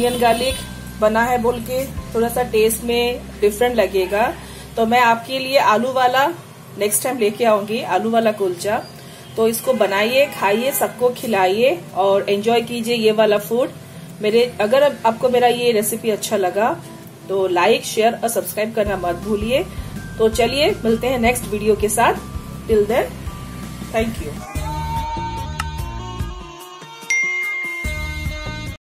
Onion garlic बना है बोल के थोड़ा सा टेस्ट में डिफरेंट लगेगा। तो मैं आपके लिए आलू वाला नेक्स्ट टाइम लेके आऊंगी, आलू वाला कुलचा। तो इसको बनाइए, खाइए, सबको खिलाइए और एंजॉय कीजिए ये वाला फूड। मेरे अगर आपको मेरा ये रेसिपी अच्छा लगा तो लाइक, शेयर और सब्सक्राइब करना मत भूलिए। तो चलिए मिलते हैं नेक्स्ट वीडियो के साथ। Till then, thank you.